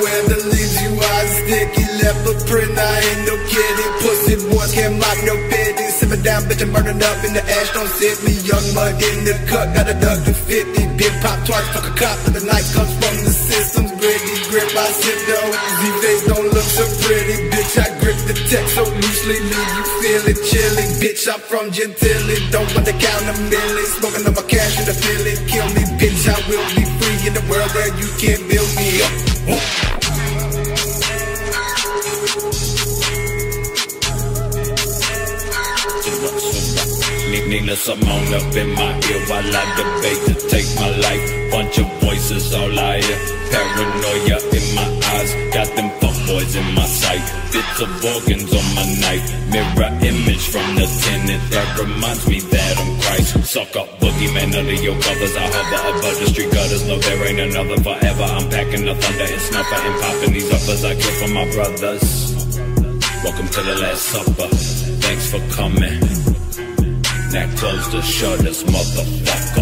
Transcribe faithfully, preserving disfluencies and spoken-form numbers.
Where the leaves you are sticky, left a print, I ain't no kidding. Pussy boys can't mock no pity. Simmer down, bitch, I'm burning up in the ash, don't sit me. Young mud in the cut, got a duck to fifty. Big pop twice, fuck a cop, till the night comes from the system's gritty grip. I sit down, these days don't look so pretty. Bitch, I grip the text so loosely, leave you feeling chilly. Bitch, I'm from Gentilly, don't want to count a million. Smoking on my cash, you feel it, kill me. Bitch, I will be free in the world where you can't build me up. Nina Simone up in my ear while I debate to take my life. Bunch of voices, all I hear. Paranoia in my eyes, got them fuckboys in my sight. Bits of organs on my knife, mirror image from the tenant that reminds me that I'm Christ. Suck up boogeyman under your covers, I hover above the street gutters. No, there ain't another forever. I'm packing the thunder and snuffer and popping these uppers I kill for my brothers. Welcome to the Last Supper, thanks for coming. That closed the shutters, motherfucker.